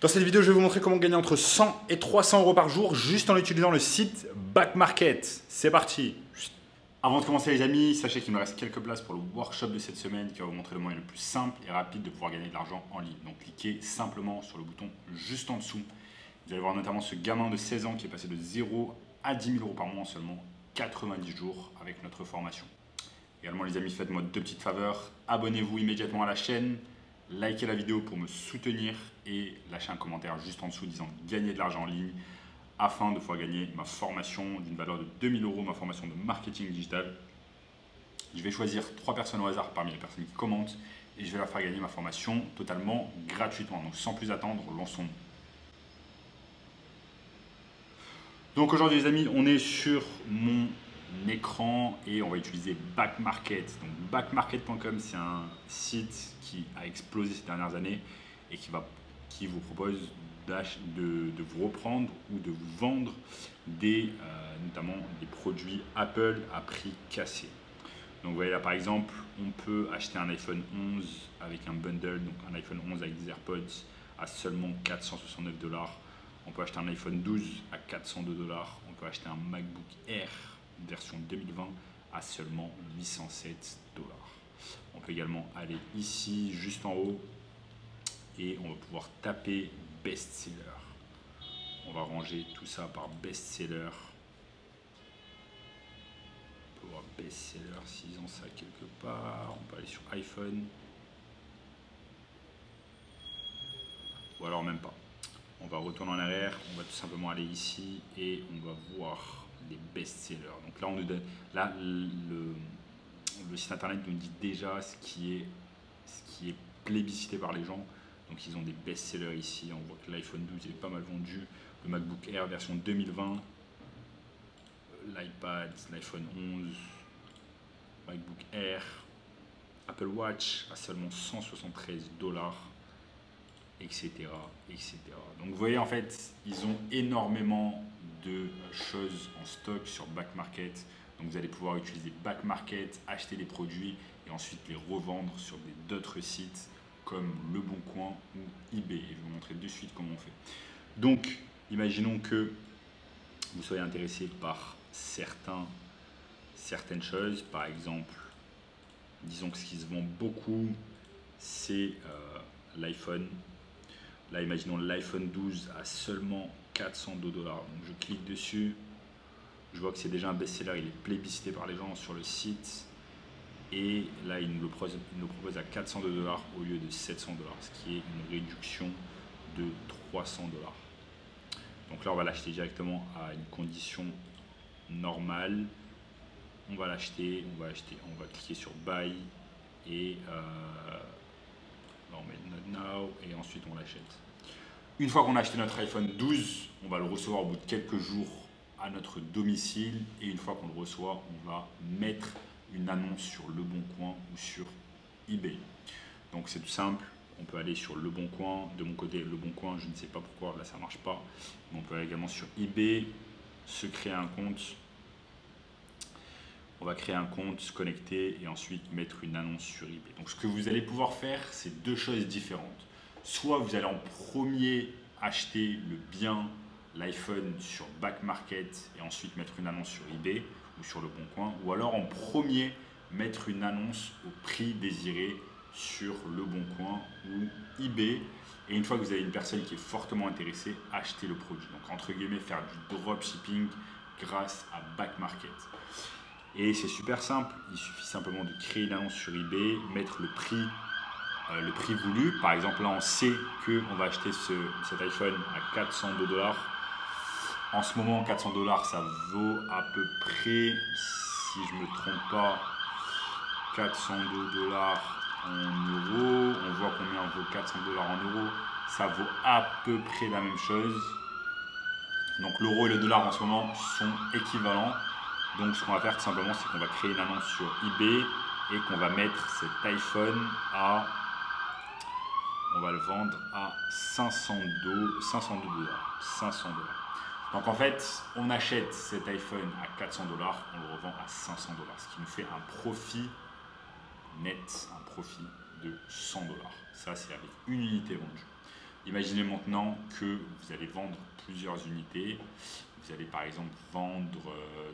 Dans cette vidéo, je vais vous montrer comment gagner entre 100 et 300 euros par jour juste en utilisant le site Back Market. C'est parti. Avant de commencer les amis, sachez qu'il me reste quelques places pour le workshop de cette semaine qui va vous montrer le moyen le plus simple et rapide de pouvoir gagner de l'argent en ligne. Donc cliquez simplement sur le bouton juste en dessous. Vous allez voir notamment ce gamin de 16 ans qui est passé de 0 à 10 000 euros par mois en seulement 90 jours avec notre formation. Également les amis, faites-moi deux petites faveurs. Abonnez-vous immédiatement à la chaîne. Likez la vidéo pour me soutenir et lâchez un commentaire juste en dessous disant gagner de l'argent en ligne afin de pouvoir gagner ma formation d'une valeur de 2000 euros, ma formation de marketing digital. Je vais choisir 3 personnes au hasard parmi les personnes qui commentent et je vais leur faire gagner ma formation totalement gratuitement. Donc sans plus attendre, lançons-nous. Donc aujourd'hui les amis, on est sur mon écran et on va utiliser Back Market. Donc backmarket.com, c'est un site qui a explosé ces dernières années et qui vous propose de vous reprendre ou de vous vendre notamment des produits Apple à prix cassé. Donc vous voyez là par exemple, on peut acheter un iPhone 11 avec un bundle, donc un iPhone 11 avec des AirPods à seulement 469 $. On peut acheter un iPhone 12 à 402 $. On peut acheter un MacBook Air version 2020 à seulement 807 $. On peut également aller ici juste en haut et on va pouvoir taper best-seller. On va ranger tout ça par best-seller. On peut voir best-seller s'ils ont ça quelque part. On peut aller sur iPhone ou alors même pas. On va retourner en arrière, on va tout simplement aller ici et on va voir les best-sellers. Donc là, le site internet nous dit déjà ce qui est plébiscité par les gens. Donc ils ont des best-sellers ici. On voit que l'iPhone 12 est pas mal vendu, le MacBook Air version 2020, l'iPad, l'iPhone 11, MacBook Air, Apple Watch à seulement 173 $, etc., etc. Donc vous voyez en fait, ils ont énormément de choses en stock sur Back Market. Donc vous allez pouvoir utiliser Back Market, acheter des produits et ensuite les revendre sur d'autres sites comme Leboncoin ou eBay. Et je vais vous montrer de suite comment on fait. Donc imaginons que vous soyez intéressé par certaines choses. Par exemple, disons que ce qui se vend beaucoup, c'est l'iPhone. Là, imaginons l'iPhone 12 à seulement 402 $. Donc, je clique dessus. Je vois que c'est déjà un best-seller. Il est plébiscité par les gens sur le site. Et là, il nous le propose à 402 $ au lieu de 700 $, ce qui est une réduction de 300 $. Donc là, on va l'acheter directement à une condition normale. On va l'acheter. On va cliquer sur Buy et on met Not Now et ensuite on l'achète. Une fois qu'on a acheté notre iPhone 12, on va le recevoir au bout de quelques jours à notre domicile et une fois qu'on le reçoit, on va mettre une annonce sur Leboncoin ou sur eBay. Donc c'est tout simple, on peut aller sur Leboncoin. De mon côté, Leboncoin, je ne sais pas pourquoi, là ça marche pas. Mais on peut aller également sur eBay, se créer un compte. On va créer un compte, se connecter et ensuite mettre une annonce sur eBay. Donc ce que vous allez pouvoir faire, c'est deux choses différentes. Soit vous allez en premier acheter le bien, l'iPhone sur Back Market et ensuite mettre une annonce sur eBay ou sur le Bon Coin. Ou alors en premier mettre une annonce au prix désiré sur le Bon Coin ou eBay. Et une fois que vous avez une personne qui est fortement intéressée, achetez le produit. Donc entre guillemets, faire du dropshipping grâce à Back Market. Et c'est super simple, il suffit simplement de créer une annonce sur eBay, mettre le prix voulu. Par exemple, là, on sait qu'on va acheter cet iPhone à 402 $. En ce moment, 400 $, ça vaut à peu près, si je ne me trompe pas, 402 $ en euros. On voit combien vaut 400 $ en euros. Ça vaut à peu près la même chose. Donc, l'euro et le dollar en ce moment sont équivalents. Donc ce qu'on va faire tout simplement, c'est qu'on va créer une annonce sur eBay et qu'on va mettre cet iPhone à, on va le vendre à 500 $. Donc en fait, on achète cet iPhone à 400 $, on le revend à 500 $, ce qui nous fait un profit net, un profit de 100 $. Ça, c'est avec une unité vendue. Imaginez maintenant que vous allez vendre plusieurs unités. Vous allez par exemple vendre,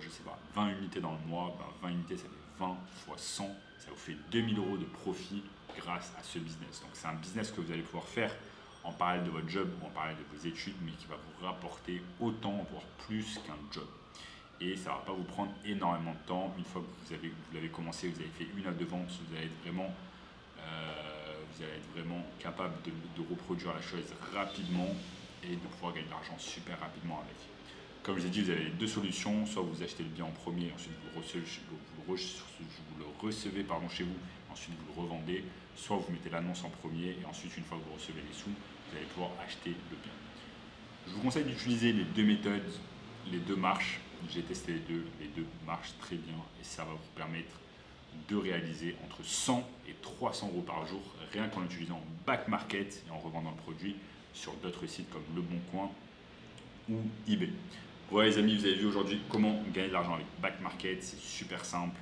je sais pas, 20 unités dans le mois. Ben 20 unités, ça fait 20 fois 100. Ça vous fait 2 000 € de profit grâce à ce business. Donc c'est un business que vous allez pouvoir faire en parallèle de votre job ou en parallèle de vos études, mais qui va vous rapporter autant, voire plus qu'un job. Et ça ne va pas vous prendre énormément de temps. Une fois que vous l'avez commencé, vous avez fait une offre de vente, vous allez être vraiment capable de reproduire la chose rapidement et de pouvoir gagner de l'argent super rapidement avec. Comme je l'ai dit, vous avez deux solutions. Soit vous achetez le bien en premier, ensuite vous le recevez chez vous, ensuite vous le revendez. Soit vous mettez l'annonce en premier et ensuite, une fois que vous recevez les sous, vous allez pouvoir acheter le bien. Je vous conseille d'utiliser les deux méthodes, les deux marches. J'ai testé les deux marchent très bien et ça va vous permettre de réaliser entre 100 et 300 € par jour rien qu'en utilisant Back Market et en revendant le produit sur d'autres sites comme Leboncoin ou eBay. Voilà les amis, vous avez vu aujourd'hui comment gagner de l'argent avec Back Market. C'est super simple,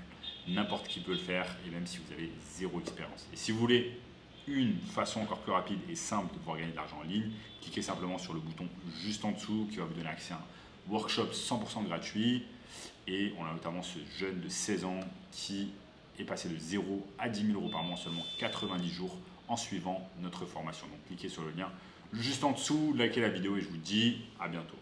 n'importe qui peut le faire et même si vous avez zéro expérience. Et si vous voulez une façon encore plus rapide et simple de pouvoir gagner de l'argent en ligne, cliquez simplement sur le bouton juste en dessous qui va vous donner accès à un workshop 100% gratuit. Et on a notamment ce jeune de 16 ans qui est passé de 0 à 10 000 € par mois en seulement 90 jours en suivant notre formation. Donc cliquez sur le lien juste en dessous, likez la vidéo et je vous dis à bientôt.